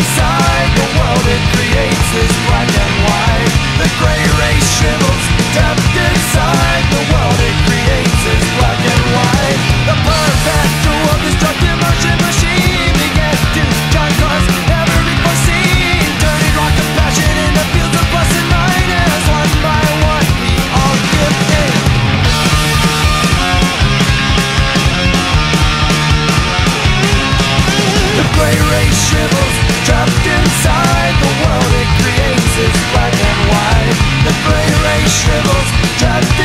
inside the world it creates is black and white. The gray ray shivers deep inside the world it creates is black and white. The perfect tool of destructive motion machine begins to giant cars never before seen. Dirty rock of passion in the fields of plus and minus. One by one we all give in. The gray ray shivers trapped inside the world it creates is black and white. The gray ray shrivels.